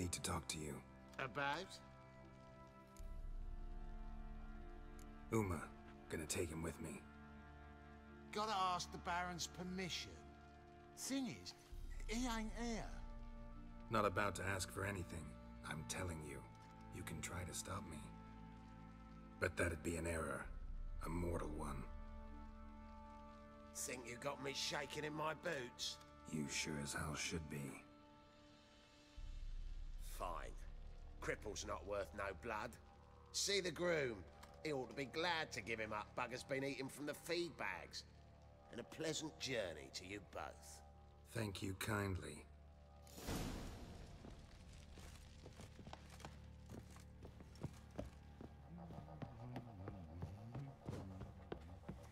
need to talk to you. About? Uma. Gonna take him with me. Gotta ask the Baron's permission. Thing is, he ain't here. Not about to ask for anything. I'm telling you, you can try to stop me. But that'd be an error. A mortal one. Think you got me shaking in my boots? You sure as hell should be. Fine. Cripple's not worth no blood. See the groom. He ought to be glad to give him up. Bugger's been eating from the feed bags. And a pleasant journey to you both. Thank you kindly.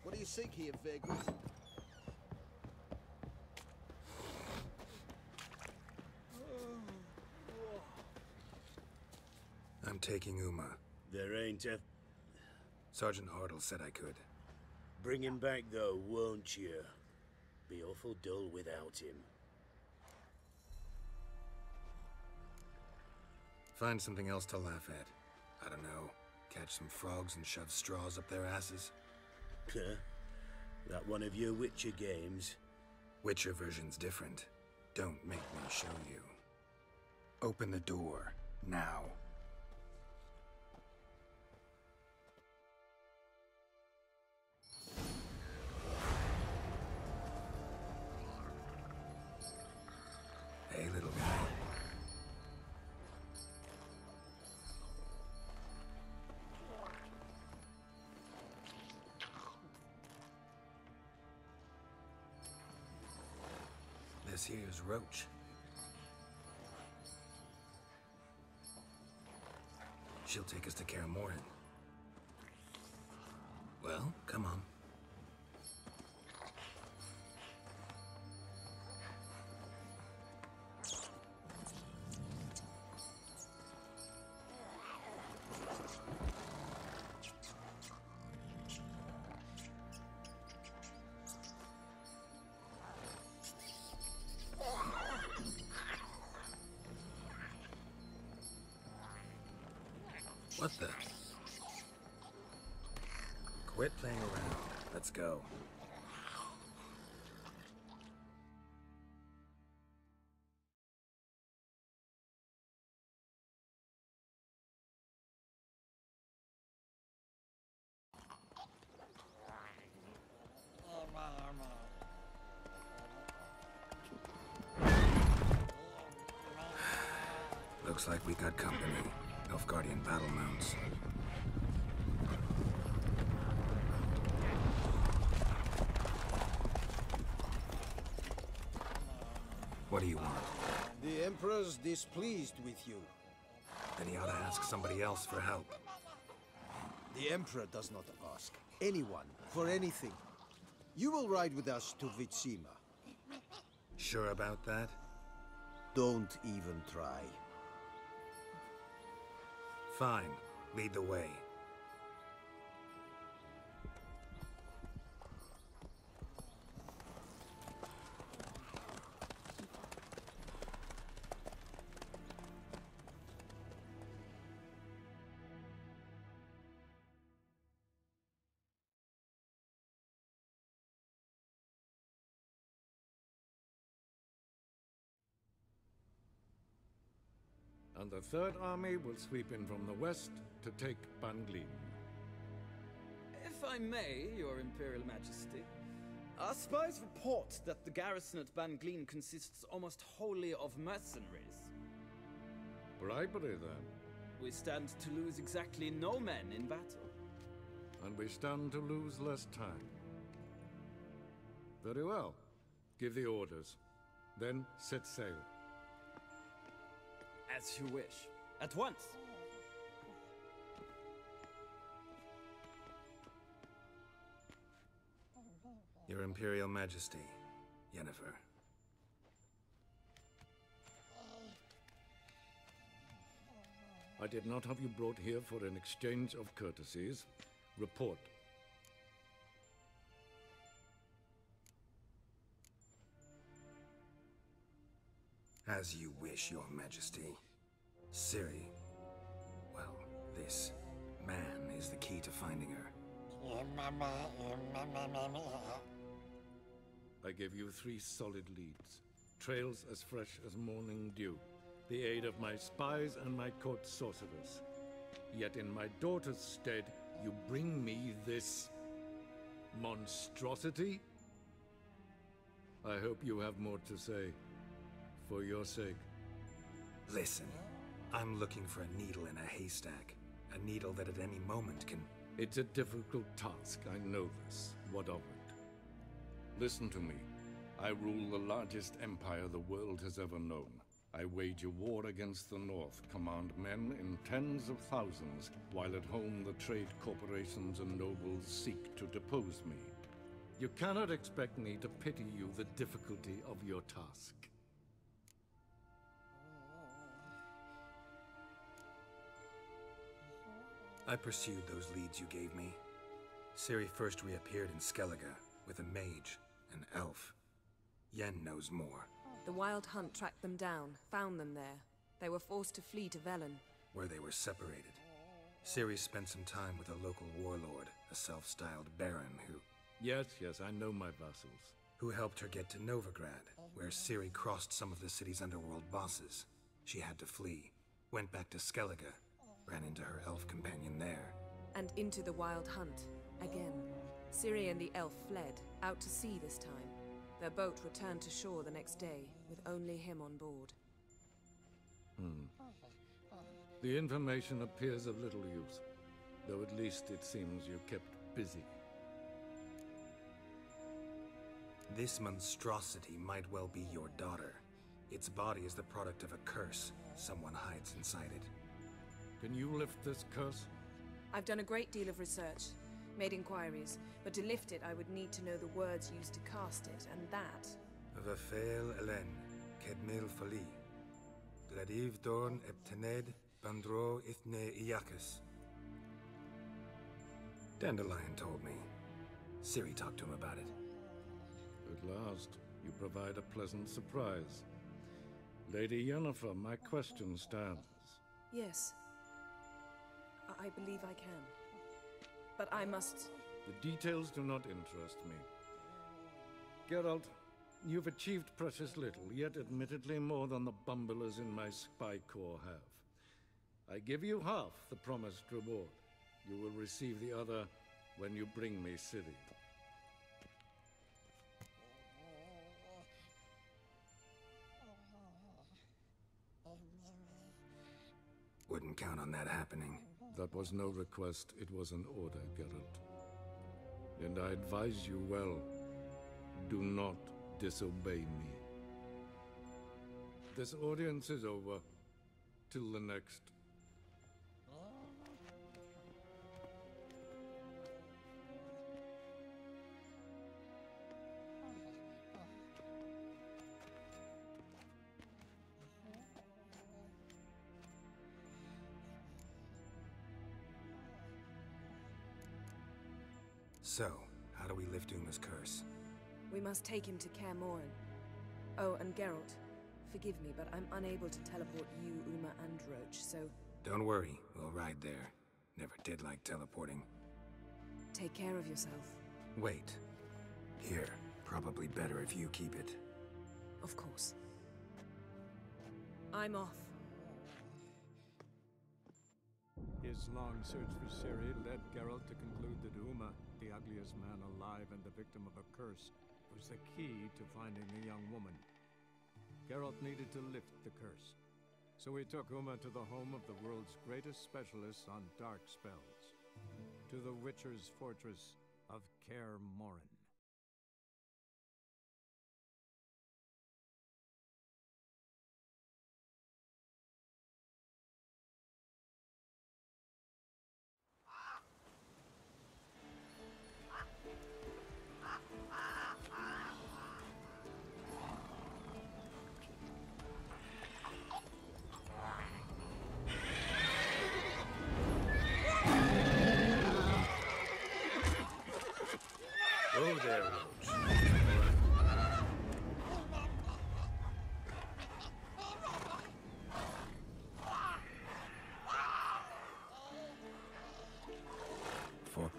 What do you seek here, vagrant? I'm taking Uma. There ain't a... Sergeant Hartle said I could. Bring him back, though, won't you? Be awful dull without him. Find something else to laugh at. I don't know. Catch some frogs and shove straws up their asses. That one of your Witcher games? Witcher version's different. Don't make me show you. Open the door. Now. Here's Roach. She'll take us to Caer Morhen. Well, come on. What the? Quit playing around. Let's go. Looks like we got company. Nilfgaardian battle mounts. What do you want? The Emperor's displeased with you. Then he ought to ask somebody else for help. The Emperor does not ask anyone for anything. You will ride with us to Vitsima. Sure about that? Don't even try. Fine. Lead the way. And the Third Army will sweep in from the west to take Bangleen. If I may, Your Imperial Majesty, our spies report that the garrison at Bangleen consists almost wholly of mercenaries. Bribery, then? We stand to lose exactly no men in battle. And we stand to lose less time. Very well. Give the orders. Then set sail. As you wish. At once! Your Imperial Majesty, Yennefer. I did not have you brought here for an exchange of courtesies. Report. As you wish, Your Majesty. Ciri. Well, this man is the key to finding her. I give you 3 solid leads. Trails as fresh as morning dew. The aid of my spies and my court sorcerers. Yet in my daughter's stead, you bring me this... monstrosity? I hope you have more to say. For your sake. Listen, I'm looking for a needle in a haystack. A needle that at any moment can... It's a difficult task, I know this. What of it? Listen to me. I rule the largest empire the world has ever known. I wage a war against the North, command men in tens of thousands, while at home the trade corporations and nobles seek to depose me. You cannot expect me to pity you the difficulty of your task. I pursued those leads you gave me. Ciri first reappeared in Skellige, with a mage, an elf. Yen knows more. The Wild Hunt tracked them down, found them there. They were forced to flee to Velen. Where they were separated. Ciri spent some time with a local warlord, a self-styled Baron who... Yes, I know my vassals. Who helped her get to Novigrad, where Ciri crossed some of the city's underworld bosses. She had to flee, went back to Skellige, ran into her elf companion there. And into the Wild Hunt, again. Ciri and the elf fled, out to sea this time. Their boat returned to shore the next day, with only him on board. The information appears of little use, though at least it seems you kept busy. This monstrosity might well be your daughter. Its body is the product of a curse. Someone hides inside it. Can you lift this curse? I've done a great deal of research. Made inquiries, but to lift it I would need to know the words used to cast it, and that... Vafail elen, kedmil fali, gladiv dorn eptened, pandro ithne iakis. Dandelion told me. Ciri talked to him about it. At last, you provide a pleasant surprise. Lady Yennefer, my question stands. Yes. I believe I can. But I must... The details do not interest me. Geralt, you've achieved precious little, yet admittedly more than the bumblers in my spy corps have. I give you half the promised reward. You will receive the other when you bring me Ciri. Wouldn't count on that happening. That was no request, it was an order, Geralt. And I advise you well, do not disobey me. This audience is over. Till the next. So, how do we lift Uma's curse? We must take him to Caer Morhen. Oh, and Geralt, forgive me, but I'm unable to teleport you, Uma, and Roach, so... Don't worry, we'll ride there. Never did like teleporting. Take care of yourself. Wait. Here, probably better if you keep it. Of course. I'm off. His long search for Ciri led Geralt to conclude that Uma, the ugliest man alive and the victim of a curse, was the key to finding the young woman. Geralt needed to lift the curse, so he took Uma to the home of the world's greatest specialists on dark spells, to the Witcher's fortress of Caer Morhen.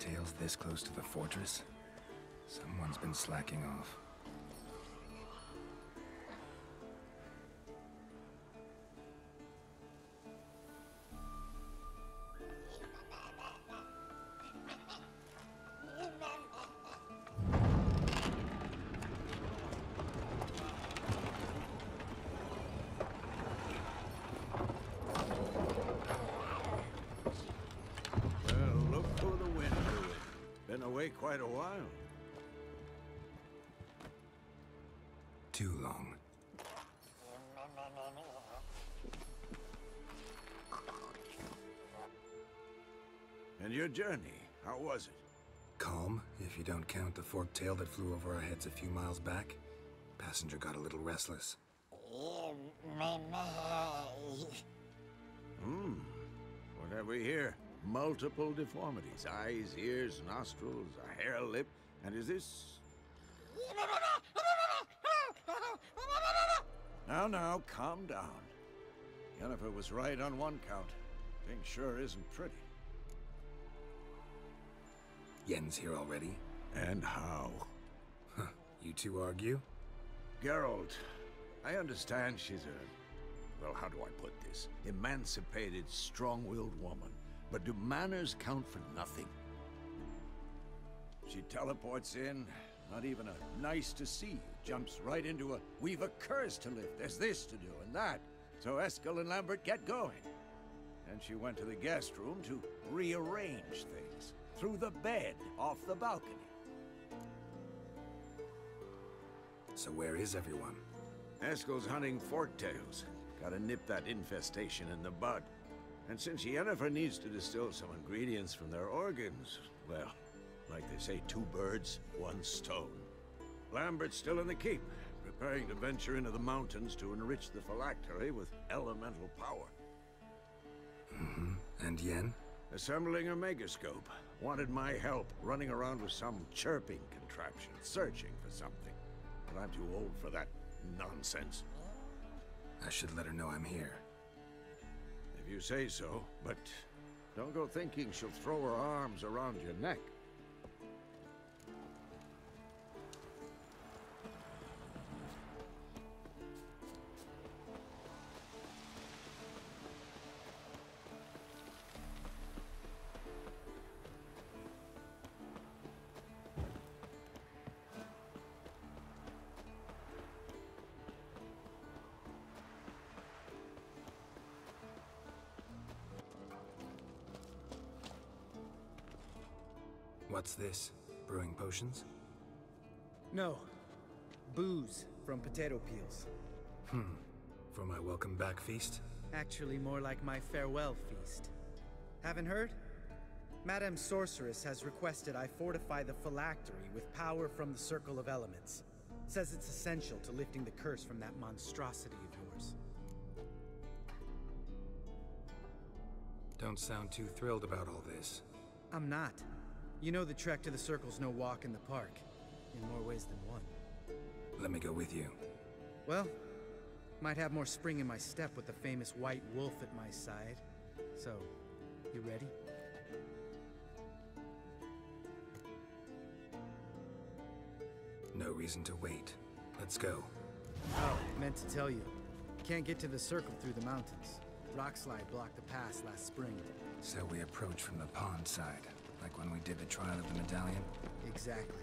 Fork-tails this close to the fortress? Someone's been slacking off. Quite a while. Too long. And your journey, how was it? Calm, if you don't count the forked tail that flew over our heads a few miles back. Passenger got a little restless. What have we here? Multiple deformities. Eyes, ears, nostrils, a hair lip, and is this... Now, calm down. Yennefer was right on one count. Thing sure isn't pretty. Yen's here already? And how? Huh. You two argue? Geralt, I understand she's a... Well, how do I put this? Emancipated, strong-willed woman. But do manners count for nothing? She teleports in, not even a nice to see you, jumps right into a, we've a curse to lift, there's this to do and that. So Eskel and Lambert get going. And she went to the guest room to rearrange things, through the bed, off the balcony. So where is everyone? Eskel's hunting fork-tails. Gotta nip that infestation in the bud. And since Yennefer needs to distill some ingredients from their organs, well, like they say, two birds, one stone. Lambert's still in the keep, preparing to venture into the mountains to enrich the phylactery with elemental power. And Yen? Assembling a megascope. Wanted my help running around with some chirping contraption, searching for something. But I'm too old for that nonsense. I should let her know I'm here. You say so, but don't go thinking she'll throw her arms around your neck. What's this? Brewing potions? No. Booze from potato peels. For my welcome back feast? Actually, more like my farewell feast. Haven't heard? Madame Sorceress has requested I fortify the phylactery with power from the Circle of Elements. Says it's essential to lifting the curse from that monstrosity of yours. Don't sound too thrilled about all this. I'm not. You know the trek to the Circle's no walk in the park, in more ways than one. Let me go with you. Well, might have more spring in my step with the famous white wolf at my side. So, you ready? No reason to wait. Let's go. Oh, meant to tell you. Can't get to the Circle through the mountains. Rockslide blocked the pass last spring. So we approach from the pond side. Like when we did the trial of the medallion? Exactly.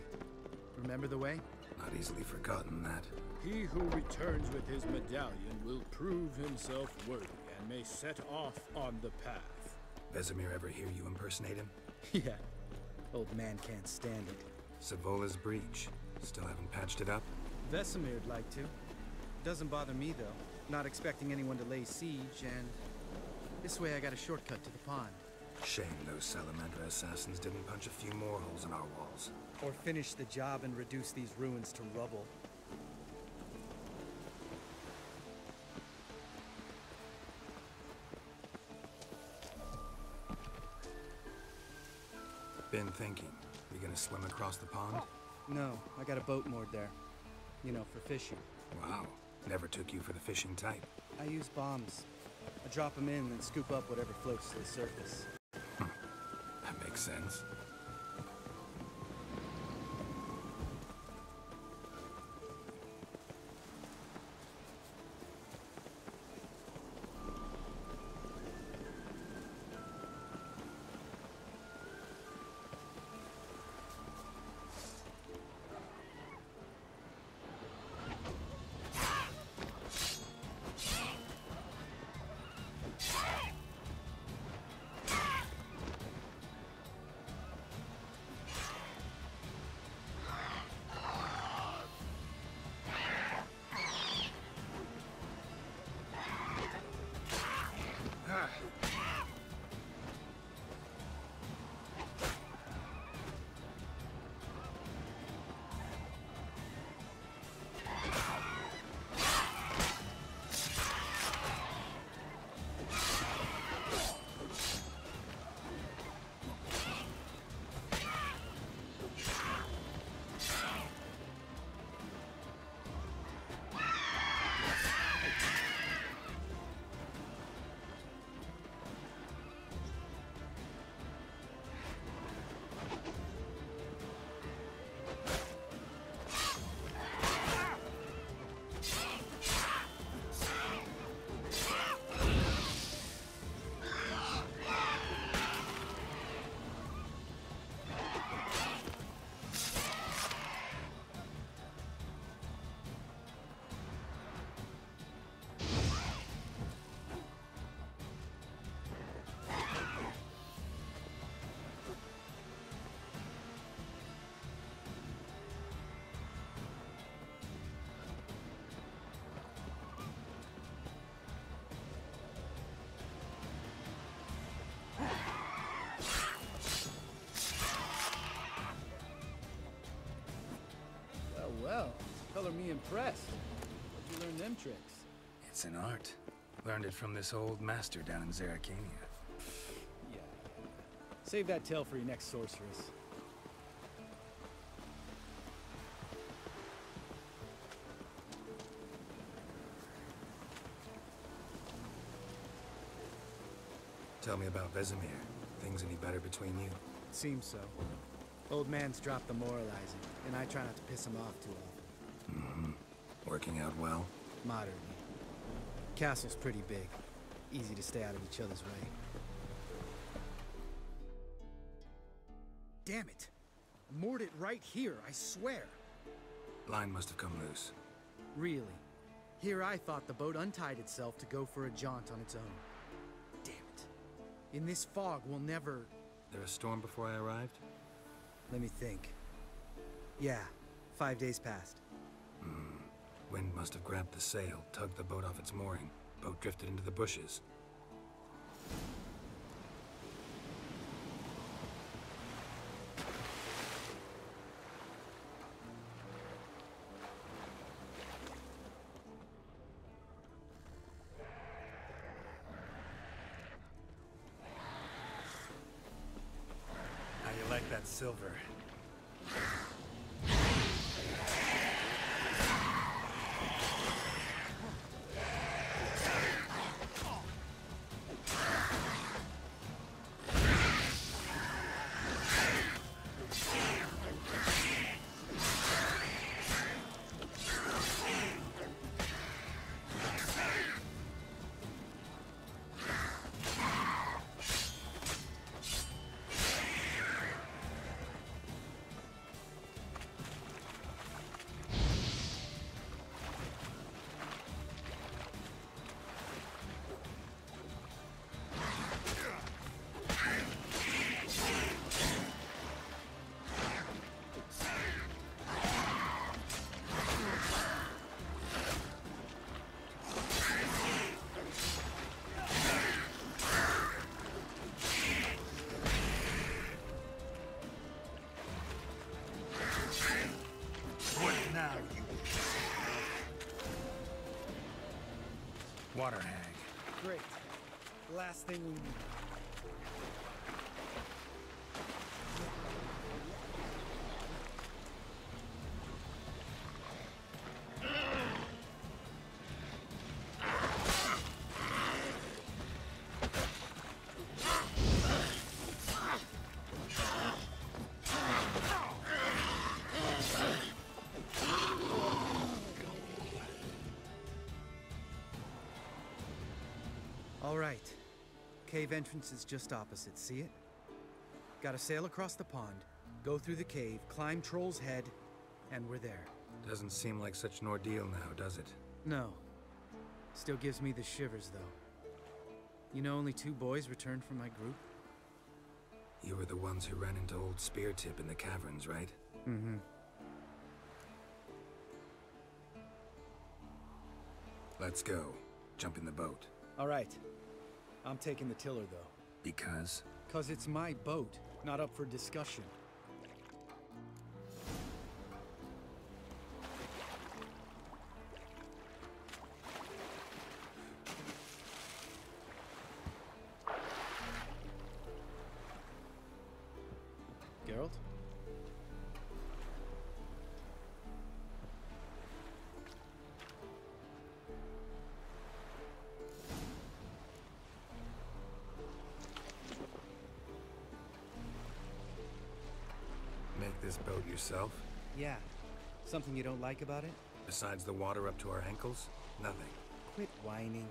Remember the way? Not easily forgotten, that. He who returns with his medallion will prove himself worthy and may set off on the path. Vesemir ever hear you impersonate him? Yeah. Old man can't stand it. Zavola's breach. Still haven't patched it up? Vesemir'd like to. Doesn't bother me, though. Not expecting anyone to lay siege, and... This way I got a shortcut to the pond. Shame those Salamandra assassins didn't punch a few more holes in our walls. Or finish the job and reduce these ruins to rubble. Been thinking. You gonna swim across the pond? No, I got a boat moored there. You know, for fishing. Wow. Never took you for the fishing type. I use bombs. I drop them in and scoop up whatever floats to the surface. That makes sense. impressed. How'd you learn them tricks? It's an art. Learned it from this old master down in Zarakania. Yeah. Save that tale for your next sorceress. Tell me about Vesemir. Things any better between you? Seems so. Old man's dropped the moralizing, and I try not to piss him off too often. Mm-hmm. Working out well? Moderately. Castle's pretty big. Easy to stay out of each other's way. Damn it! Moored it right here, I swear! Line must have come loose. Really? Here I thought the boat untied itself to go for a jaunt on its own. Damn it. In this fog, we'll never... There a storm before I arrived? Let me think. Yeah, 5 days passed. Wind must have grabbed the sail, tugged the boat off its mooring. Boat drifted into the bushes. How do you like that silver? Water hag. Great. Last thing we need. Alright. Cave entrance is just opposite, see it? Gotta sail across the pond, go through the cave, climb Troll's Head, and we're there. Doesn't seem like such an ordeal now, does it? No. Still gives me the shivers, though. You know only 2 boys returned from my group? You were the ones who ran into old Speartip in the caverns, right? Mm-hmm. Let's go. Jump in the boat. Alright. I'm taking the tiller, though. Because? 'Cause it's my boat, not up for discussion. Geralt? This boat yourself? Yeah. Something you don't like about it? Besides the water up to our ankles? Nothing. Quit whining.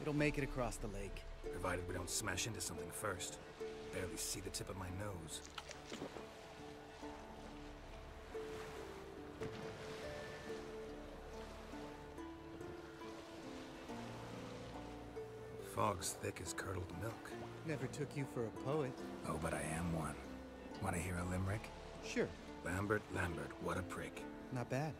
It'll make it across the lake. Provided we don't smash into something first. Barely see the tip of my nose. Fog's thick as curdled milk. Never took you for a poet. Oh, but I am one. Want to hear a limerick? Sure. Lambert, Lambert, what a prick. Not bad.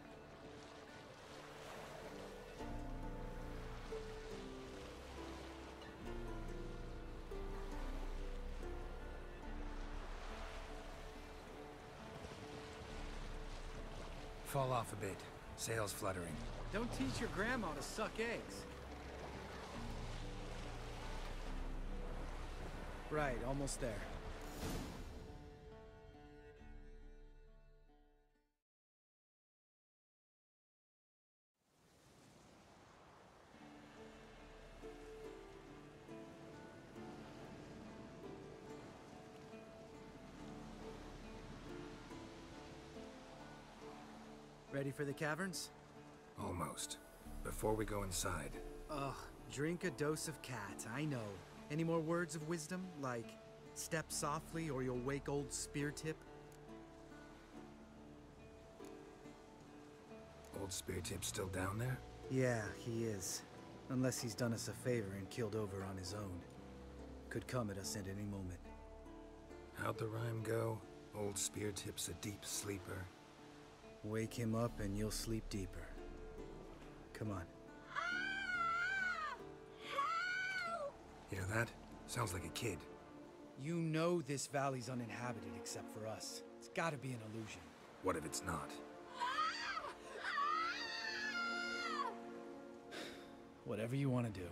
Fall off a bit. Sails fluttering. Don't teach your grandma to suck eggs. Right, almost there. Ready for the caverns? Almost. Before we go inside. Ugh, drink a dose of cat, I know. Any more words of wisdom? Like, step softly or you'll wake old Speartip? Old Speartip's still down there? Yeah, he is. Unless he's done us a favor and killed over on his own. Could come at us at any moment. How'd the rhyme go? Old Speartip's a deep sleeper. Wake him up and you'll sleep deeper. Come on. Ah! Help! Hear that? Sounds like a kid. You know this valley's uninhabited except for us. It's gotta be an illusion. What if it's not? Ah! Ah! Whatever you want to do.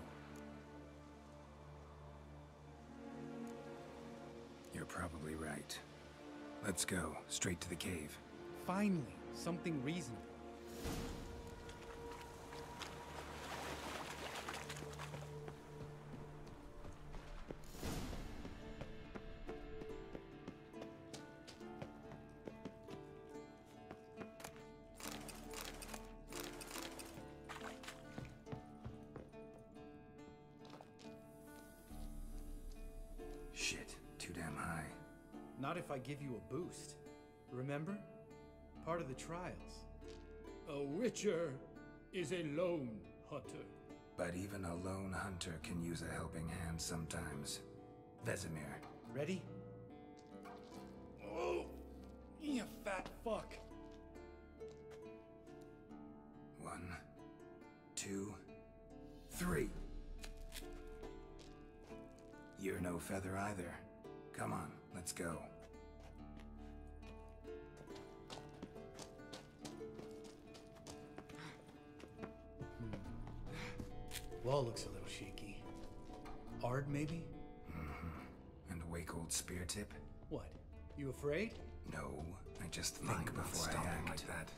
You're probably right. Let's go, straight to the cave. Finally, something reasonable. Shit, too damn high. Not if I give you a boost. Remember? Part of the trials. A witcher is a lone hunter. But even a lone hunter can use a helping hand sometimes. Vesemir. Ready? Oh, you fat fuck. 1, 2, 3. You're no feather either. Come on, let's go. Wall looks a little shaky. Ard, maybe? Mm-hmm. And wake old Speartip. What? You afraid? No, I just think before I act like that.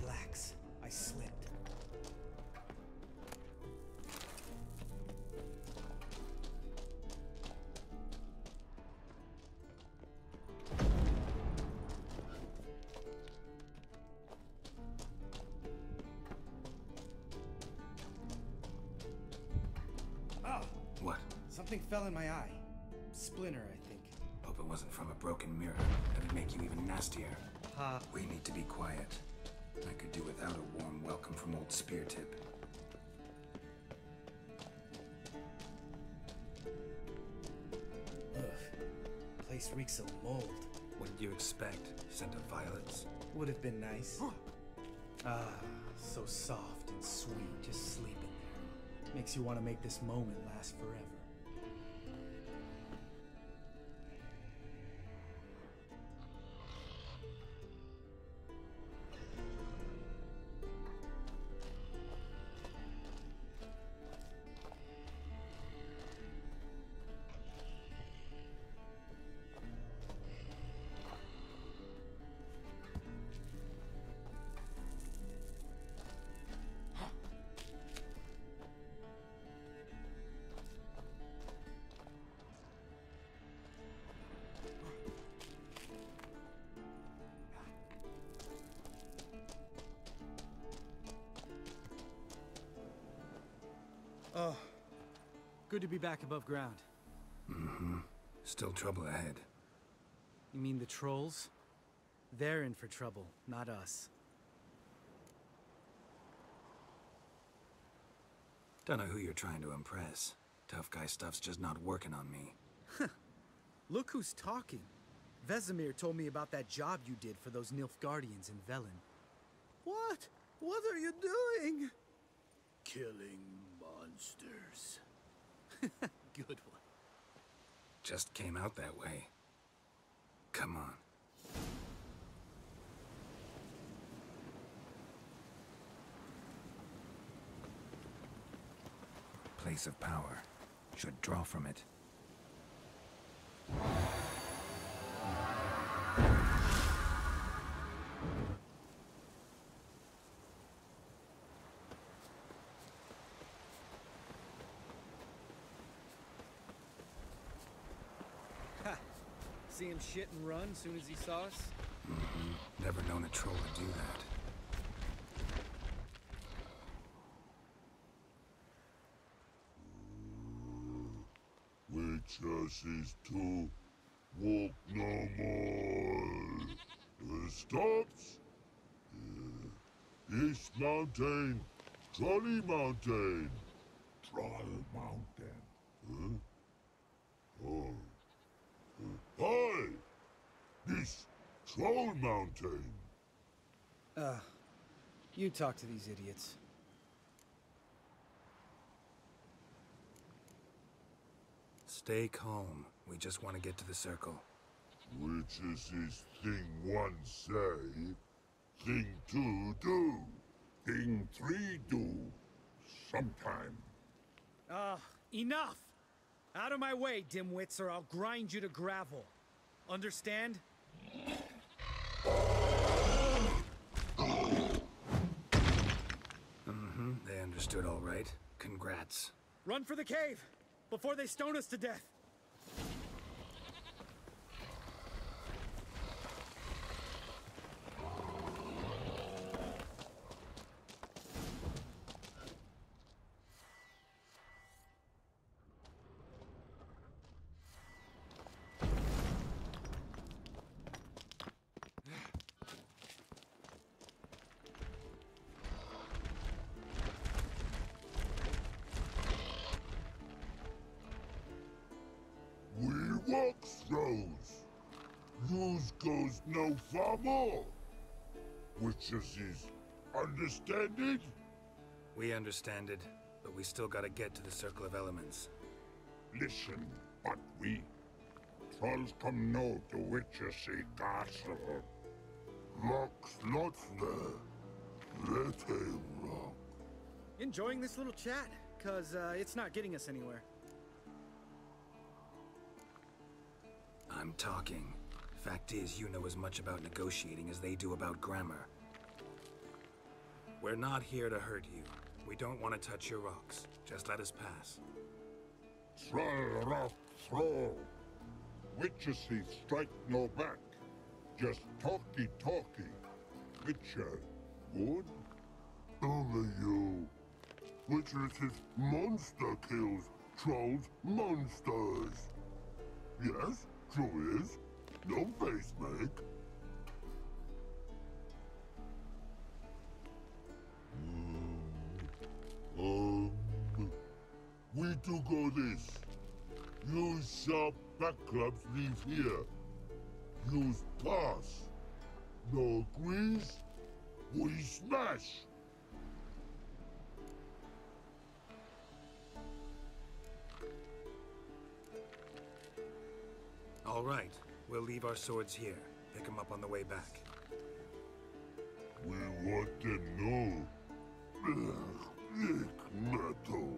Relax. I slipped. Something fell in my eye. Splinter, I think. Hope it wasn't from a broken mirror. That'd make you even nastier. Ha. We need to be quiet. I could do without a warm welcome from old Speartip. Ugh. Place reeks of mold. What did you expect? Scent of violets? Would have been nice. Huh. Ah, so soft and sweet. Just sleep in there. Makes you want to make this moment last forever. Oh, good to be back above ground. Mm-hmm. Still trouble ahead. You mean the trolls? They're in for trouble, not us. Don't know who you're trying to impress. Tough guy stuff's just not working on me. Look who's talking. Vesemir told me about that job you did for those Nilfgaardians in Velen. What? What are you doing? Killing monsters. Good one. Just came out that way. Come on. place of power. Should draw from it. Ha! See him shit and run soon as he saw us? Mm-hmm. Never known a troll to do that. Just is to walk no more. It stops. East Mountain, Trolley Mountain, Troll Mountain. Huh? Oh. Hi! This Troll Mountain. You talk to these idiots. Stay calm. We just want to get to the circle. Which is this thing one say, thing two do, thing three do, sometime. Enough! Out of my way, dimwits, or I'll grind you to gravel. Understand? Mm-hmm. They understood all right. Congrats. Run for the cave! Before they stone us to death! No far more. Which is understanding? We understand it, but we still gotta get to the Circle of Elements. Listen, but we trolls come no to Witchessy Castle. Rock's not there. Let him rock. Enjoying this little chat? Cause it's not getting us anywhere. I'm talking. Fact is, you know as much about negotiating as they do about grammar. We're not here to hurt you. We don't want to touch your rocks. Just let us pass. Troll rock throw. Witchessy strike no back. Just talky-talky. Witcher good? Only you. Witchessy monster kills trolls monsters. Yes, true is. No face, Meg. We do go this. Use sharp backclaps, leave here. Use pass. No grease, we smash. All right. We'll leave our swords here. Pick them up on the way back. We want to know. Metal.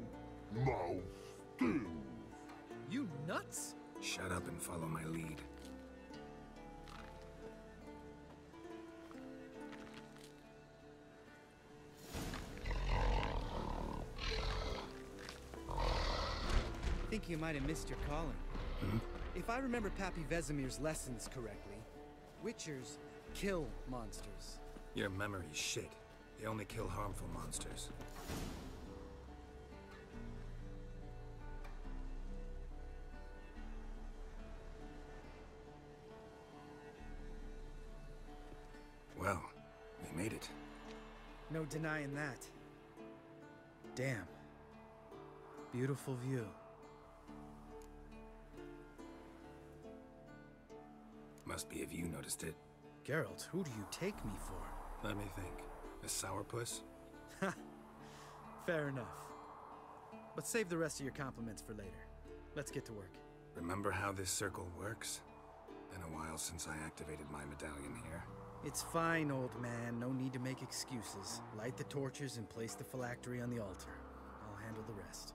Mouth stings. You nuts? Shut up and follow my lead. I think you might have missed your calling. Hmm? If I remember Pappy Vesemir's lessons correctly, witchers kill monsters. Your memory's shit. They only kill harmful monsters. Well, we made it. No denying that. Damn. Beautiful view. Must be if you noticed it. Geralt, who do you take me for? Let me think. A sourpuss? Ha! Fair enough. But save the rest of your compliments for later. Let's get to work. Remember how this circle works? Been a while since I activated my medallion here. It's fine, old man. No need to make excuses. Light the torches and place the phylactery on the altar. I'll handle the rest.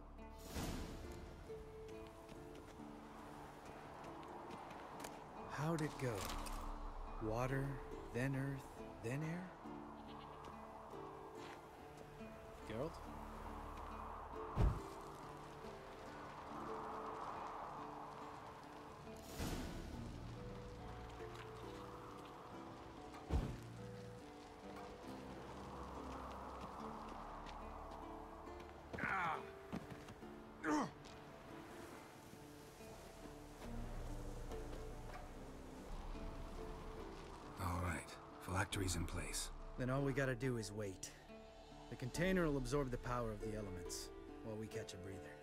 How'd it go? Water, then earth, then air? Geralt? Phylactery's in place. Then all we gotta do is wait. The container will absorb the power of the elements while we catch a breather.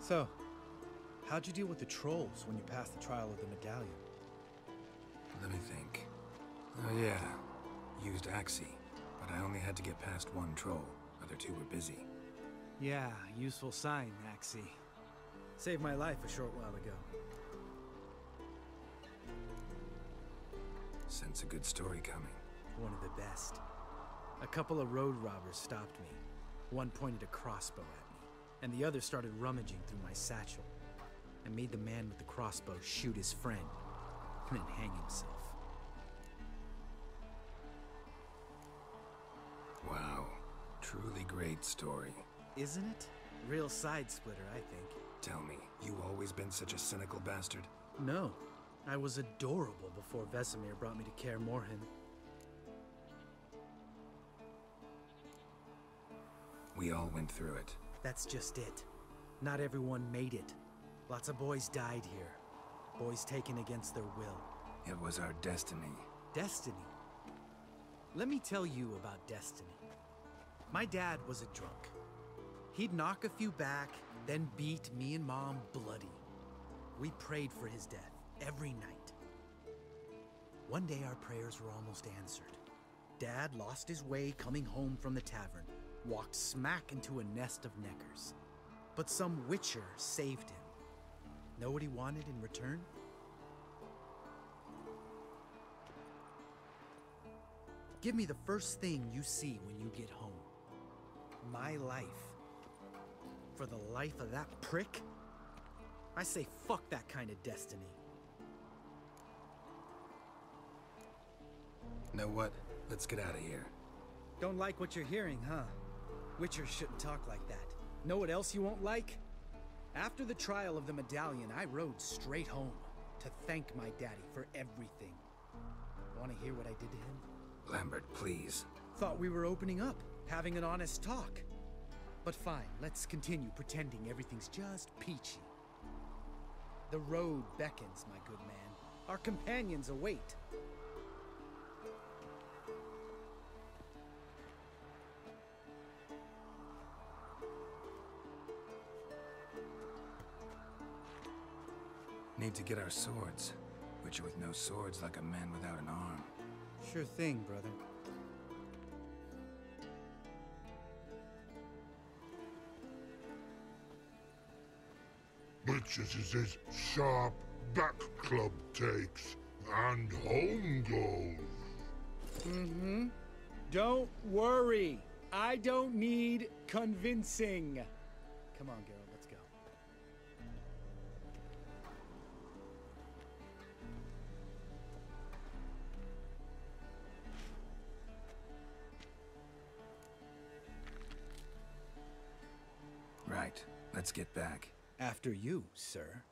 So, how'd you deal with the trolls when you passed the trial of the medallion? Let me think. Oh yeah, used Axie, but I only had to get past one troll. Other two were busy. Yeah, useful sign, Axie. Saved my life a short while ago. Sense a good story coming. One of the best. A couple of road robbers stopped me. One pointed a crossbow at me, and the other started rummaging through my satchel. I made the man with the crossbow shoot his friend, and then hang himself. Wow. Truly great story. Isn't it? Real side-splitter, I think. Tell me, you always been such a cynical bastard? No. I was adorable before Vesemir brought me to Caer Morhen. We all went through it. That's just it. Not everyone made it. Lots of boys died here. Boys taken against their will. It was our destiny. Destiny? Let me tell you about destiny. My dad was a drunk. He'd knock a few back, then beat me and Mom bloody. We prayed for his death every night. One day our prayers were almost answered. Dad lost his way coming home from the tavern, walked smack into a nest of neckers. But some witcher saved him. Know what he wanted in return? Give me the first thing you see when you get home. My life. For the life of that prick? I say fuck that kind of destiny. Know what? Let's get out of here. Don't like what you're hearing, huh? Witchers shouldn't talk like that. Know what else you won't like? After the trial of the medallion, I rode straight home to thank my daddy for everything. Want to hear what I did to him? Lambert, please. Thought we were opening up, having an honest talk. But fine, let's continue pretending everything's just peachy. The road beckons, my good man. Our companions await. Need to get our swords. Witcher with no swords like a man without an arm. Sure thing, brother. Witches is his sharp back club takes, and home goes. Mm-hmm. Don't worry. I don't need convincing. Come on, Geralt, let's go. Right. Let's get back. After you, sir.